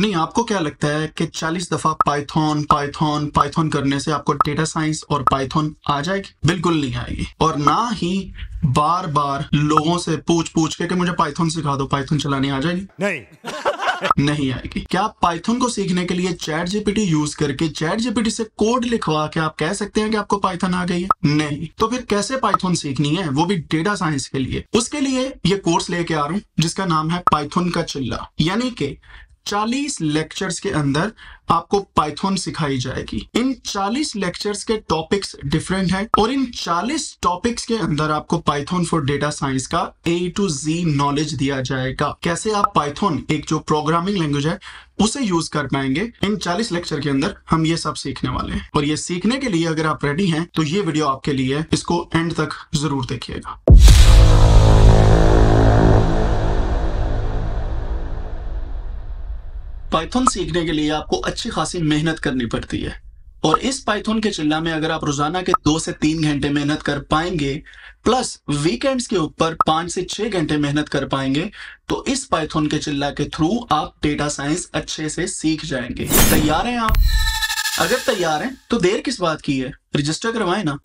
नहीं, आपको क्या लगता है कि 40 दफा पाइथन पाइथन पाइथन करने से आपको डेटा साइंस और पाइथन आ जाएगी? बिल्कुल नहीं आएगी। और ना ही बार बार लोगों से पूछ के कि मुझे पाइथन सिखा दो, पाइथन चलाने आ जाएगी? नहीं आएगी। क्या आप पाइथन को सीखने के लिए चैट जीपीटी यूज करके चैट जीपीटी से कोड लिखवा के आप कह सकते हैं कि आपको पाइथन आ गई है? नहीं। तो फिर कैसे पाइथन सीखनी है, वो भी डेटा साइंस के लिए? उसके लिए ये कोर्स लेके आ रहा हूँ जिसका नाम है पाइथन का चिल्ला, यानी कि 40 लेक्चर्स के अंदर आपको पाइथन सिखाई जाएगी। इन 40 लेक्चर्स के टॉपिक्स डिफरेंट हैं और इन 40 टॉपिक्स के अंदर आपको पाइथन फॉर डेटा साइंस का A to Z नॉलेज दिया जाएगा। कैसे आप पाइथन, एक जो प्रोग्रामिंग लैंग्वेज है, उसे यूज कर पाएंगे। इन 40 लेक्चर के अंदर हम ये सब सीखने वाले हैं और ये सीखने के लिए अगर आप रेडी हैं तो ये वीडियो आपके लिए है, इसको एंड तक जरूर देखिएगा। पाइथन सीखने के लिए आपको अच्छी खासी मेहनत करनी पड़ती है और इस पाइथन के चिल्ला में अगर आप रोजाना के 2 से 3 घंटे मेहनत कर पाएंगे प्लस वीकेंड्स के ऊपर 5 से 6 घंटे मेहनत कर पाएंगे तो इस पाइथन के चिल्ला के थ्रू आप डेटा साइंस अच्छे से सीख जाएंगे। तैयार हैं आप? अगर तैयार हैं तो देर किस बात की है, रजिस्टर करवाएं ना।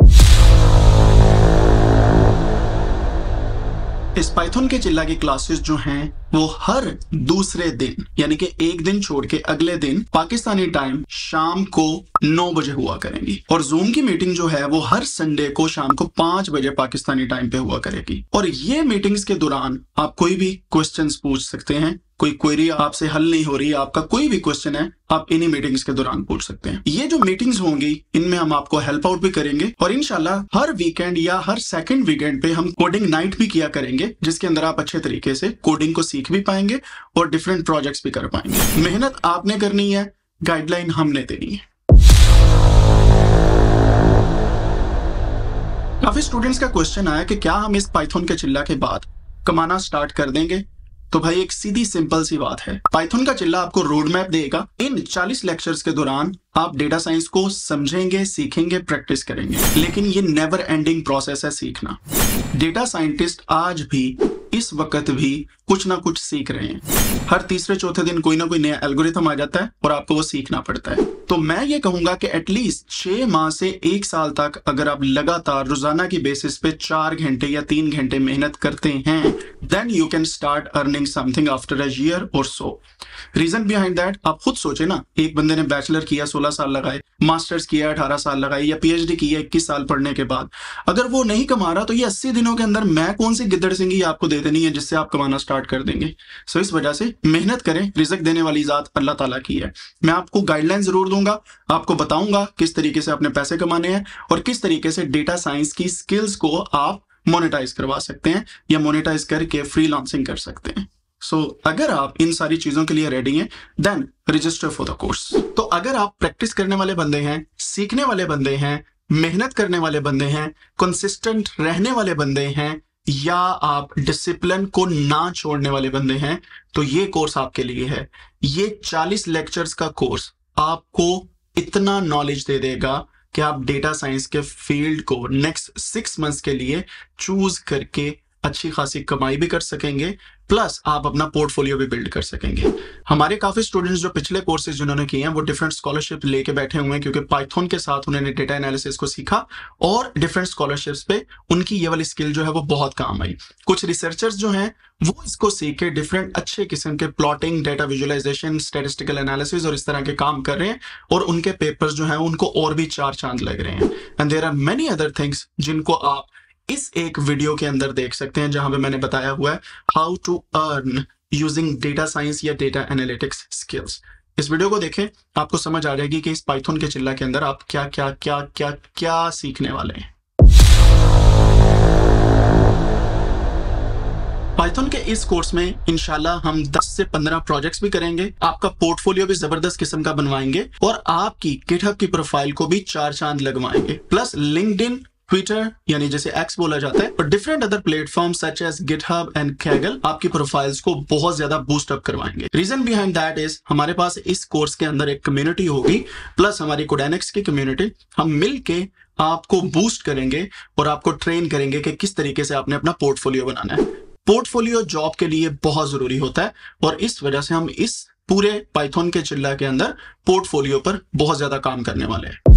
इस पाइथन के चिल्ला की क्लासेस जो हैं वो हर दूसरे दिन, यानी कि एक दिन छोड़ के अगले दिन पाकिस्तानी टाइम शाम को 9 बजे हुआ करेंगी और जूम की मीटिंग जो है वो हर संडे को शाम को 5 बजे पाकिस्तानी टाइम पे हुआ करेगी। और ये मीटिंग्स के दौरान आप कोई भी क्वेश्चंस पूछ सकते हैं, कोई क्वेरी आपसे हल नहीं हो रही, आपका कोई भी क्वेश्चन है आप इन्हीं मीटिंग्स के दौरान पूछ सकते हैं। ये जो मीटिंग्स होंगी इनमें हम आपको हेल्प आउट भी करेंगे और इंशाल्लाह हर वीकेंड या हर सेकंड वीकेंड पे हम कोडिंग नाइट भी किया करेंगे जिसके अंदर आप अच्छे तरीके से कोडिंग को सीख भी पाएंगे और डिफरेंट प्रोजेक्ट्स भी कर पाएंगे। मेहनत आपने करनी है, गाइडलाइन हमने देनी है। काफी स्टूडेंट्स का क्वेश्चन आया कि क्या हम इस पाइथन के चिल्ला के बाद कमाना स्टार्ट कर देंगे? तो भाई एक सीधी सिंपल सी बात है, पाइथन का चिल्ला आपको रोड मैप देगा। इन 40 लेक्चर्स के दौरान आप डेटा साइंस को समझेंगे, सीखेंगे, प्रैक्टिस करेंगे, लेकिन ये नेवर एंडिंग प्रोसेस है सीखना। डेटा साइंटिस्ट आज भी इस वक्त भी कुछ ना कुछ सीख रहे हैं। हर तीसरे चौथे दिन कोई ना कोई नया एल्गोरिथम आ जाता है और आपको वो सीखना पड़ता है। तो मैं ये कहूंगा कि एटलीस्ट 6 माह से 1 साल तक अगर आप लगातार रोजाना की बेसिस पे 4 घंटे या 3 घंटे मेहनत करते हैं then you can start earning something after a year और सो। रीजन बिहाइंड दैट आप खुद सोचे ना, एक बंदे ने बैचलर किया 16 साल लगाए, मास्टर्स किया 18 साल लगाए या PhD किया 21 साल पढ़ने के बाद, अगर वो नहीं कमा रहा तो ये 80 दिनों के अंदर मैं कौन सी गिद्दड़ सिंगी आपको दे देनी है जिससे आप कमाना स्टार्ट कर देंगे। सो इस वजह से मेहनत करें, रिज़्क देने वाली जात अल्लाह ताला की है। मैं आपको गाइडलाइन जरूर दूंगा, आपको बताऊंगा किस तरीके से अपने पैसे कमाने हैं और किस तरीके से डेटा साइंस की स्किल्स को आप मोनेटाइज करवा सकते हैं या मोनेटाइज करके फ्रीलांसिंग कर सकते हैं। सो अगर आप इन सारी चीजों के लिए रेडी हैं then register for the course. तो अगर आप प्रैक्टिस करने वाले बंदे हैं, सीखने वाले बंदे हैं, मेहनत करने वाले बंदे हैं, कंसिस्टेंट रहने वाले बंदे हैं या आप डिसिप्लिन को ना छोड़ने वाले बंदे हैं तो ये कोर्स आपके लिए है। ये 40 लेक्चर्स का कोर्स आपको इतना नॉलेज दे देगा कि आप डेटा साइंस के फील्ड को नेक्स्ट 6 मंथ्स के लिए चूज करके अच्छी खासी कमाई भी कर सकेंगे प्लस आप अपना पोर्टफोलियो भी बिल्ड कर सकेंगे। हमारे काफी स्टूडेंट्स जो पिछले कोर्सेज जिन्होंने किए हैं वो डिफरेंट स्कॉलरशिप लेके बैठे हुए हैं क्योंकि पाइथन के साथ उन्होंने डेटा एनालिसिस को सीखा और डिफरेंट स्कॉलरशिप्स पे उनकी ये वाली स्किल जो है वो बहुत काम आई। कुछ रिसर्चर्स जो हैं वो इसको सीख के डिफरेंट अच्छे किस्म के plotting, data visualisation, statistical analysis और इस तरह के काम कर रहे हैं और उनके पेपर्स जो है उनको और भी 4 चांद लग रहे हैं। And there are many other things जिनको आप इस एक वीडियो के अंदर देख सकते हैं जहां पे मैंने बताया हुआ है how to earn using data science या डेटा एनालिटिक्स स्किल्स। इस वीडियो को देखें, आपको समझ आ जाएगी कि इस पाइथन के चिल्ला के अंदर आप क्या क्या क्या क्या क्या सीखने वाले हैं। पाइथन के इस कोर्स में इंशाल्लाह हम 10 से 15 प्रोजेक्ट्स भी करेंगे, आपका पोर्टफोलियो भी जबरदस्त किस्म का बनवाएंगे और आपकी GitHub की प्रोफाइल को भी 4 चांद लगवाएंगे प्लस LinkedIn, ट्विटर यानी जैसे एक्स बोला जाता है और different other platform such as GitHub and Kaggle आपकी प्रोफाइल्स को बहुत ज्यादा बूस्ट अप करवाएंगे। रीजन बिहाइंड दैट इज हमारे पास इस कोर्स के अंदर एक कम्युनिटी होगी प्लस हमारी कोडेनिक्स की कम्युनिटी, हम मिलके आपको बूस्ट करेंगे और आपको ट्रेन करेंगे कि किस तरीके से आपने अपना पोर्टफोलियो बनाना है। पोर्टफोलियो जॉब के लिए बहुत जरूरी होता है और इस वजह से हम इस पूरे पाइथन के चिल्ला के अंदर पोर्टफोलियो पर बहुत ज्यादा काम करने वाले हैं।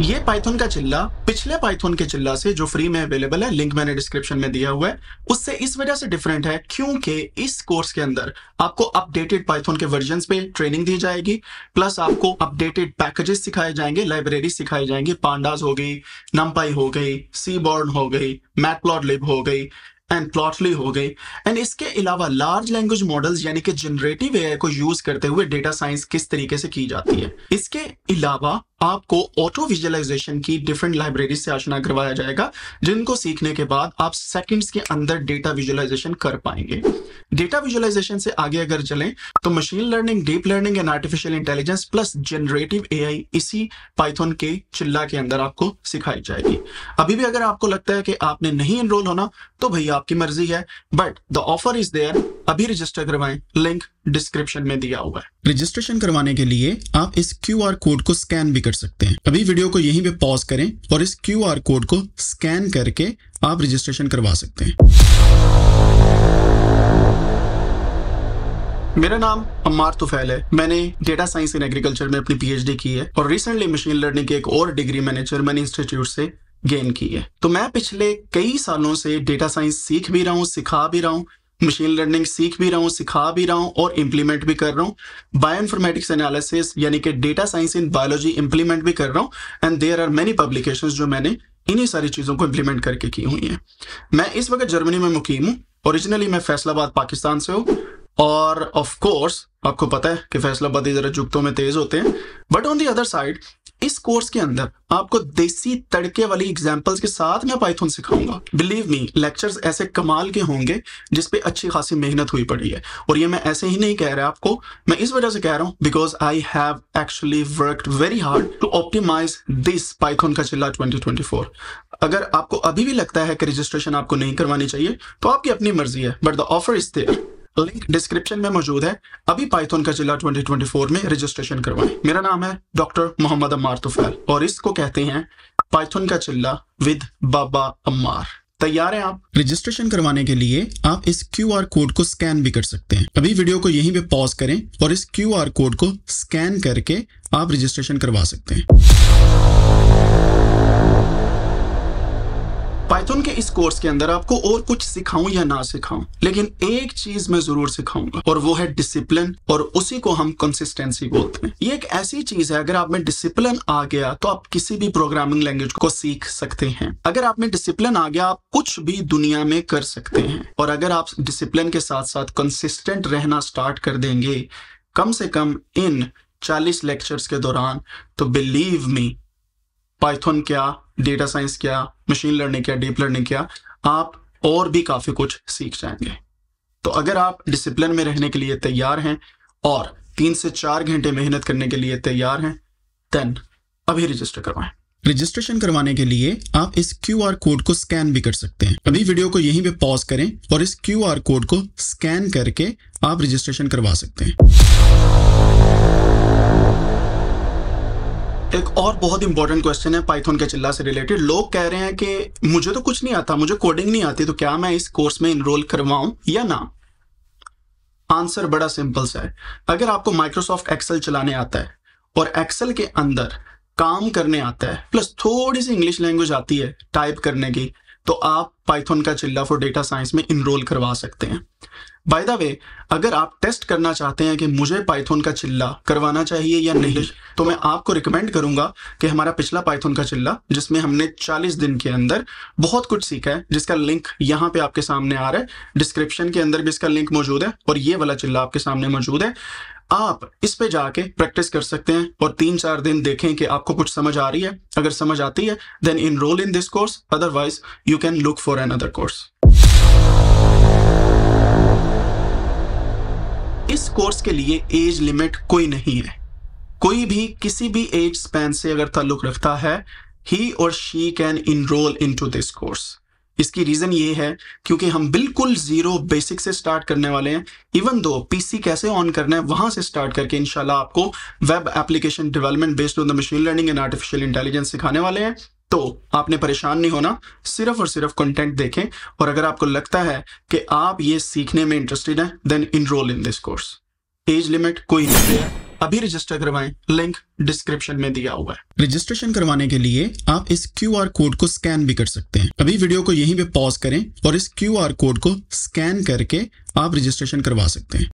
ये पाइथन का चिल्ला पिछले पाइथन के चिल्ला से जो फ्री में अवेलेबल है, लिंक मैंने डिस्क्रिप्शन में दिया हुआ है, उससे इस वजह से डिफरेंट है क्योंकि इस कोर्स के अंदर आपको अपडेटेड पाइथन के वर्जन्स पे ट्रेनिंग दी जाएगी, प्लस आपको अपडेटेड पैकेजेस सिखाए जाएंगे, लाइब्रेरी सिखाई जाएंगी, पांडास हो गई, NumPy हो गई, Seaborn हो गई, Matplotlib हो गई एंड Plotly हो गई। एंड इसके अलावा लार्ज लैंग्वेज मॉडल्स यानी कि जनरेटिव एआई को यूज करते हुए डेटा साइंस किस तरीके से की जाती है। इसके अलावा आपको ऑटो विजुअलाइजेशन की डिफरेंट लाइब्रेरी से आशना करवाया जाएगा, जिनको सीखने के बाद आप सेकंड्स के अंदर डेटा विजुअलाइजेशन कर पाएंगे। डेटा विजुअलाइजेशन से आगे अगर चलें तो machine learning, deep learning and artificial intelligence plus generative AI इसी पाइथन के चिल्ला के अंदर आपको सिखाई जाएगी। अभी भी अगर आपको लगता है कि आपने नहीं एनरोल होना तो भैया आपकी मर्जी है, but the offer is there, अभी रजिस्टर करवाएं, लिंक डिस्क्रिप्शन में दिया हुआ है। रजिस्ट्रेशन करवाने के लिए आप इस QR कोड को स्कैन भी कर सकते हैं। अभी वीडियो को यहीं पे पॉज करें और इस QR कोड को स्कैन करके आप रजिस्ट्रेशन करवा सकते हैं। मेरा नाम अम्मार तुफैल है। मैंने डेटा साइंस एंड एग्रीकल्चर में अपनी PhD की है और रिसेंटली मशीन लर्निंग की एक और डिग्री मैंने जर्मनी इंस्टीट्यूट से गेन की है। तो मैं पिछले कई सालों से डेटा साइंस सीख भी रहा हूँ, सिखा भी रहा हूँ, मशीन लर्निंग सीख भी रहा हूँ, सिखा भी रहा हूँ और इम्प्लीमेंट भी कर रहा हूँ। बायोइनफॉर्मेटिक्स एनालिसिस यानी कि data science in biology implement भी कर रहा हूँ and there are many publications जो मैंने इन्हीं सारी चीज़ों को इम्प्लीमेंट करके की हुई हैं। मैं इस वक्त जर्मनी में मुकीम हूँ। ओरिजिनली मैं फैसलाबाद पाकिस्तान से हूँ और ऑफ कोर्स आपको पता है कि फैसलाबादी ज़रा जुगतों में तेज़ होते हैं, but on the other side इस कोर्स के अंदर आपको देसी तड़के वाली एग्जांपल्स के साथ मैं पाइथन सिखाऊंगा। बिलीव मी, लेक्चर्स ऐसे कमाल के होंगे जिसपे अच्छी खासी मेहनत हुई पड़ी है। और ये मैं ऐसे ही नहीं कह रहा आपको, मैं इस वजह से कह रहा हूँ because I have actually worked very hard to optimise this Python का चिल्ला 2024। अगर आपको अभी भी लगता है कि रजिस्ट्रेशन आपको नहीं करवानी चाहिए तो आपकी अपनी मर्जी है, but the offer is there, link description में मौजूद है। अभी पाइथन का चिल्ला 2024 में रजिस्ट्रेशन करवाएं। मेरा नाम है डॉक्टर मोहम्मद अम्मार तुफैल और इसको कहते हैं पाइथन का चिल्ला विद बाबा अम्मार। तैयार हैं आप? रजिस्ट्रेशन करवाने के लिए आप इस QR कोड को स्कैन भी कर सकते हैं। अभी वीडियो को यहीं पे पॉज करें और इस QR कोड को स्कैन करके आप रजिस्ट्रेशन करवा सकते हैं। पाइथन के इस कोर्स के अंदर आपको और कुछ सिखाऊं या ना सिखाऊं, लेकिन एक चीज मैं जरूर सिखाऊंगा और वो है डिसिप्लिन, और उसी को हम कंसिस्टेंसी बोलते हैं। ये एक ऐसी चीज है, अगर आप में डिसिप्लिन आ गया तो आप किसी भी प्रोग्रामिंग लैंग्वेज को सीख सकते हैं। अगर आप में डिसिप्लिन आ गया आप कुछ भी दुनिया में कर सकते हैं। और अगर आप डिसिप्लिन के साथ साथ कंसिस्टेंट रहना स्टार्ट कर देंगे कम से कम इन 40 लेक्चर्स के दौरान, तो बिलीव मी, पाइथन क्या, डेटा साइंस क्या, मशीन लर्निंग क्या, डीप लर्निंग क्या, आप और भी काफ़ी कुछ सीख जाएंगे। तो अगर आप डिसिप्लिन में रहने के लिए तैयार हैं और 3 से 4 घंटे मेहनत करने के लिए तैयार हैं, देन अभी रजिस्टर करवाएं। रजिस्ट्रेशन करवाने के लिए आप इस QR कोड को स्कैन भी कर सकते हैं। अभी वीडियो को यहीं पे पॉज करें और इस QR कोड को स्कैन करके आप रजिस्ट्रेशन करवा सकते हैं। एक और बहुत इंपॉर्टेंट क्वेश्चन है पाइथन के चिल्ला से रिलेटेड। लोग कह रहे हैं कि मुझे तो कुछ नहीं आता, मुझे कोडिंग नहीं आती, तो क्या मैं इस कोर्स में इनरोल करवाऊं या ना? आंसर बड़ा सिंपल सा है। अगर आपको माइक्रोसॉफ्ट एक्सेल चलाने आता है और एक्सेल के अंदर काम करने आता है, प्लस थोड़ी सी इंग्लिश लैंग्वेज आती है टाइप करने की, तो आप पाइथन का चिल्ला फॉर डेटा साइंस में इनरोल करवा सकते हैं। बाय द वे, अगर आप टेस्ट करना चाहते हैं कि मुझे पाइथन का चिल्ला करवाना चाहिए या नहीं, तो मैं आपको रिकमेंड करूंगा कि हमारा पिछला पाइथन का चिल्ला जिसमें हमने 40 दिन के अंदर बहुत कुछ सीखा है, जिसका लिंक यहाँ पे आपके सामने आ रहा है, डिस्क्रिप्शन के अंदर भी इसका लिंक मौजूद है और ये वाला चिल्ला आपके सामने मौजूद है। आप इस पे जाके प्रैक्टिस कर सकते हैं और 3-4 दिन देखें कि आपको कुछ समझ आ रही है। अगर समझ आती है then enrol in this course, otherwise you can look for another course. इस कोर्स के लिए एज लिमिट कोई नहीं है। कोई भी किसी भी एज स्पैन से अगर ताल्लुक रखता है, ही और she can enrol into this course. इसकी रीजन ये है क्योंकि हम बिल्कुल जीरो बेसिक से स्टार्ट करने वाले हैं। इवन दो PC कैसे ऑन करना है वहां से स्टार्ट करके इंशाल्लाह आपको web application development based on the machine learning and artificial intelligence सिखाने वाले हैं। तो आपने परेशान नहीं होना, सिर्फ और सिर्फ कंटेंट देखें। और अगर आपको लगता है कि आप ये सीखने में इंटरेस्टेड हैं, then enrol in this course. Age limit कोई नहीं है, अभी रजिस्टर करवाएं, लिंक डिस्क्रिप्शन में दिया हुआ है। रजिस्ट्रेशन करवाने के लिए आप इस QR कोड को स्कैन भी कर सकते हैं। अभी वीडियो को यहीं पे पॉज करें और इस QR कोड को स्कैन करके आप रजिस्ट्रेशन करवा सकते हैं।